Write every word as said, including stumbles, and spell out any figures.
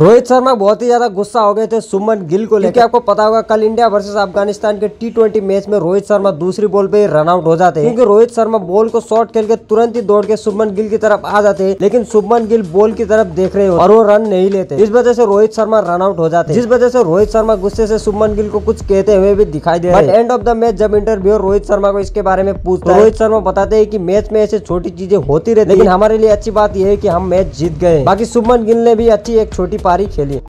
रोहित शर्मा बहुत ही ज्यादा गुस्सा हो गए थे शुभमन गिल को लेकर, क्योंकि आपको पता होगा कल इंडिया वर्सेस अफगानिस्तान के टी ट्वेंटी मैच में रोहित शर्मा दूसरी बॉल पे रन आउट हो जाते हैं, क्योंकि रोहित शर्मा बॉल को शॉट खेल के तुरंत ही दौड़ के शुभमन गिल की तरफ आ जाते हैं, लेकिन शुभमन गिल बॉल की तरफ देख रहे हो और वो रन नहीं लेते, इस वजह से रोहित शर्मा रन आउट हो जाते, जिस वजह से रोहित शर्मा गुस्से से शुभमन गिल को कुछ कहते हुए भी दिखाई दे रहे। एंड ऑफ द मैच जब इंटरव्यू रोहित शर्मा को इसके बारे में पूछता, रोहित शर्मा बताते है की मैच में ऐसी छोटी चीजें होती रहती, लेकिन हमारे लिए अच्छी बात यह है की हम मैच जीत गए। बाकी शुभमन गिल ने भी अच्छी एक छोटी पारी खेली।